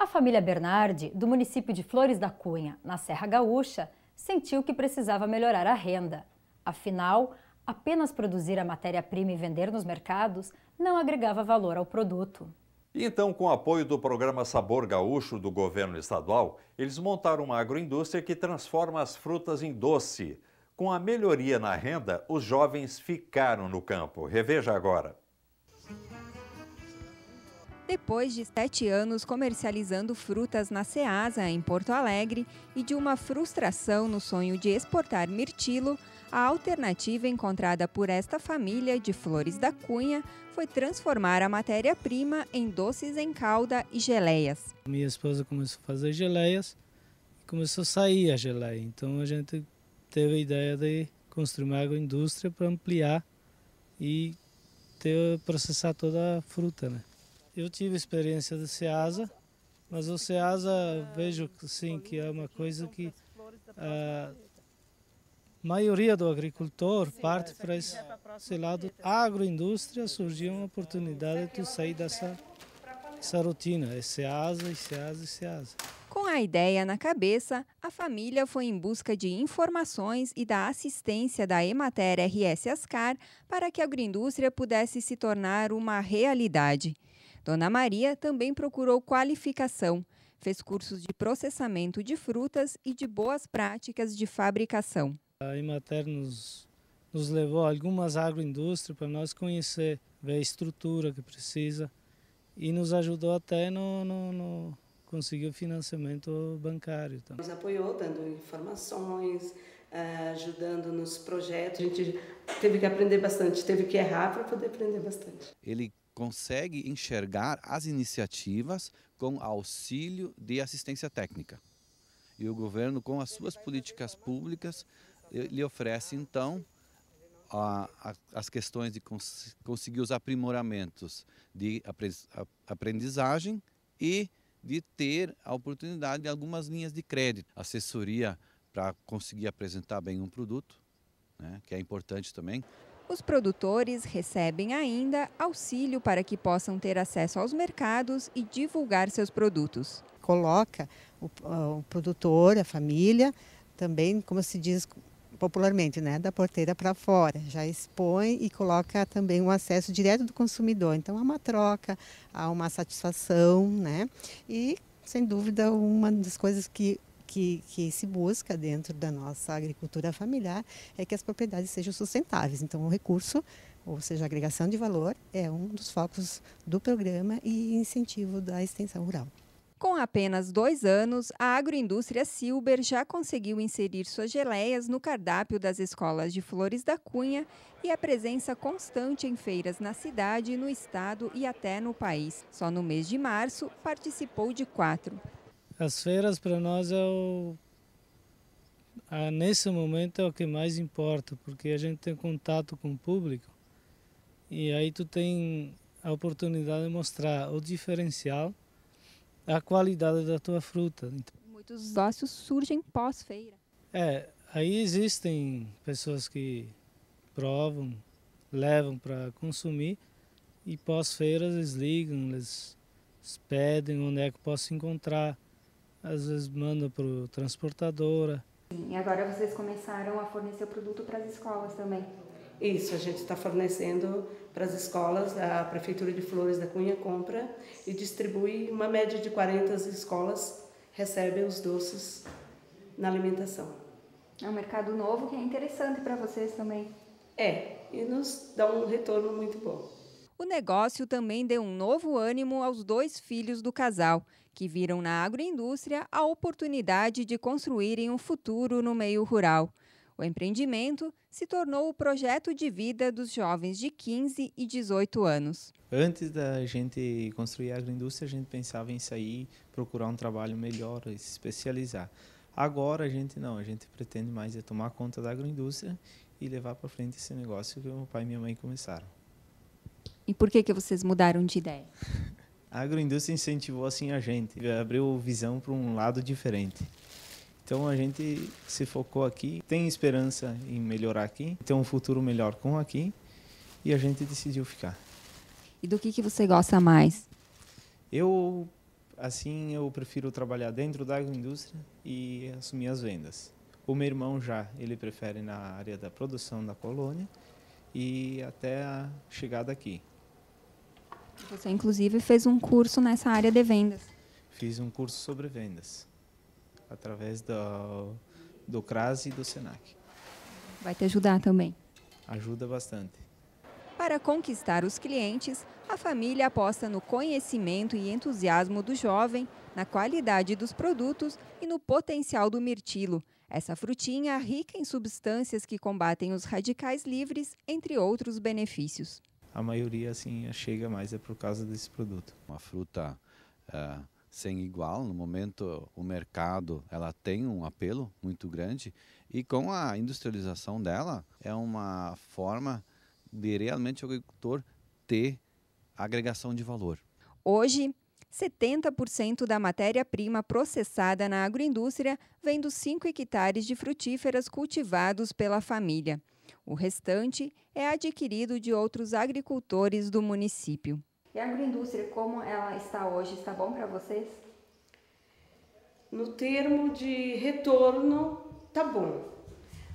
A família Bernardi, do município de Flores da Cunha, na Serra Gaúcha, sentiu que precisava melhorar a renda. Afinal, apenas produzir a matéria-prima e vender nos mercados não agregava valor ao produto. E então, com o apoio do programa Sabor Gaúcho do governo estadual, eles montaram uma agroindústria que transforma as frutas em doce. Com a melhoria na renda, os jovens ficaram no campo. Reveja agora. Depois de 7 anos comercializando frutas na Ceasa, em Porto Alegre, e de uma frustração no sonho de exportar mirtilo, a alternativa encontrada por esta família de Flores da Cunha foi transformar a matéria-prima em doces em calda e geleias. Minha esposa começou a fazer geleias e começou a sair a geleia. Então a gente teve a ideia de construir uma agroindústria para ampliar e processar toda a fruta, né? Eu tive experiência do Ceasa, mas o Ceasa vejo sim que é uma coisa que a maioria do agricultor parte para esse lado. A agroindústria surgiu uma oportunidade de sair dessa rotina, é Ceasa, Ceasa, Ceasa. Com a ideia na cabeça, a família foi em busca de informações e da assistência da Emater RS Ascar para que a agroindústria pudesse se tornar uma realidade. Dona Maria também procurou qualificação, fez cursos de processamento de frutas e de boas práticas de fabricação. A Emater nos levou a algumas agroindústrias para nós conhecer, ver a estrutura que precisa e nos ajudou até conseguiu financiamento bancário. Nos apoiou, dando informações, ajudando nos projetos. A gente teve que aprender bastante, teve que errar para poder aprender bastante. Ele consegue enxergar as iniciativas com auxílio de assistência técnica. E o governo, com as suas políticas públicas, lhe oferece, então, as questões de conseguir os aprimoramentos de aprendizagem e de ter a oportunidade de algumas linhas de crédito, assessoria para conseguir apresentar bem um produto, né, que é importante também. Os produtores recebem ainda auxílio para que possam ter acesso aos mercados e divulgar seus produtos. Coloca o produtor, a família, também, como se diz popularmente, né, da porteira para fora, já expõe e coloca também um acesso direto do consumidor. Então há uma troca, há uma satisfação, né? E sem dúvida uma das coisas que se busca dentro da nossa agricultura familiar é que as propriedades sejam sustentáveis. Então o recurso, ou seja, a agregação de valor, é um dos focos do programa e incentivo da extensão rural. Com apenas 2 anos, a agroindústria Silber já conseguiu inserir suas geleias no cardápio das escolas de Flores da Cunha e a presença constante em feiras na cidade, no estado e até no país. Só no mês de março, participou de 4. As feiras para nós, nesse momento, é o que mais importa, porque a gente tem contato com o público e aí tu tem a oportunidade de mostrar o diferencial, a qualidade da tua fruta. Muitos negócios surgem pós-feira. Aí existem pessoas que provam, levam para consumir e pós-feiras eles ligam, eles pedem onde é que posso encontrar, às vezes mandam para a transportadora. E agora vocês começaram a fornecer o produto para as escolas também? Isso, a gente está fornecendo para as escolas, a Prefeitura de Flores da Cunha compra e distribui, uma média de 40 escolas recebem os doces na alimentação. É um mercado novo que é interessante para vocês também. E nos dá um retorno muito bom. O negócio também deu um novo ânimo aos 2 filhos do casal, que viram na agroindústria a oportunidade de construírem um futuro no meio rural. O empreendimento se tornou o projeto de vida dos jovens de 15 e 18 anos. Antes da gente construir a agroindústria, a gente pensava em sair, procurar um trabalho melhor, se especializar. Agora a gente pretende mais é tomar conta da agroindústria e levar para frente esse negócio que meu pai e minha mãe começaram. E por que vocês mudaram de ideia? A agroindústria incentivou assim a gente, abriu visão para um lado diferente. Então a gente se focou aqui, tem esperança em melhorar aqui, ter um futuro melhor com aqui e a gente decidiu ficar. E do que você gosta mais? Eu Assim, eu prefiro trabalhar dentro da agroindústria e assumir as vendas. O meu irmão já, ele prefere na área da produção da colônia e até a chegada aqui. Você, inclusive, fez um curso nessa área de vendas. Fiz um curso sobre vendas, através do CRAS e do SENAC. Vai te ajudar também? Ajuda bastante. Para conquistar os clientes, a família aposta no conhecimento e entusiasmo do jovem, na qualidade dos produtos e no potencial do mirtilo. Essa frutinha rica em substâncias que combatem os radicais livres, entre outros benefícios. A maioria, assim, chega mais é por causa desse produto. Uma fruta sem igual. No momento, o mercado ela tem um apelo muito grande e com a industrialização dela, é uma forma de realmente o agricultor ter agregação de valor. Hoje, 70% da matéria-prima processada na agroindústria vem dos 5 hectares de frutíferas cultivados pela família. O restante é adquirido de outros agricultores do município. E a agroindústria, como ela está hoje, está bom para vocês? No termo de retorno, está bom.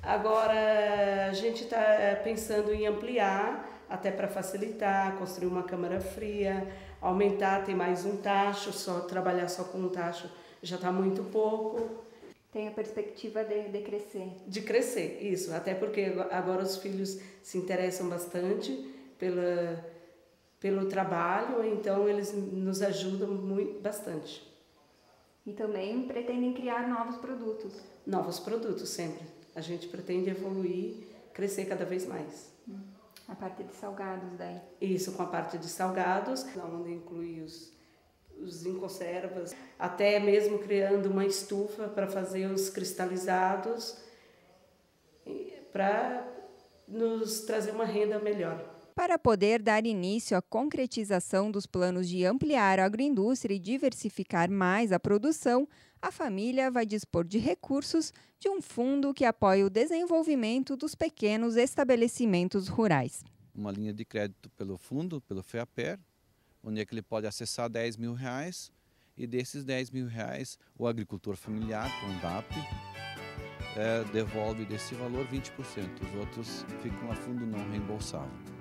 Agora, a gente está pensando em ampliar, até para facilitar, construir uma câmara fria, aumentar, ter mais um tacho, só trabalhar só com um tacho já está muito pouco. Tem a perspectiva de crescer. De crescer, isso. Até porque agora os filhos se interessam bastante pelo trabalho, então eles nos ajudam muito, bastante. E também pretendem criar novos produtos? Novos produtos, sempre. A gente pretende evoluir, crescer cada vez mais. A parte de salgados daí? Isso, com a parte de salgados, onde inclui os em conservas, até mesmo criando uma estufa para fazer os cristalizados, para nos trazer uma renda melhor. Para poder dar início à concretização dos planos de ampliar a agroindústria e diversificar mais a produção, a família vai dispor de recursos de um fundo que apoia o desenvolvimento dos pequenos estabelecimentos rurais. Uma linha de crédito pelo fundo, pelo FEAPER, onde é que ele pode acessar R$10 mil, e desses R$10 mil, o agricultor familiar, com DAP, devolve desse valor 20%, os outros ficam a fundo não reembolsável.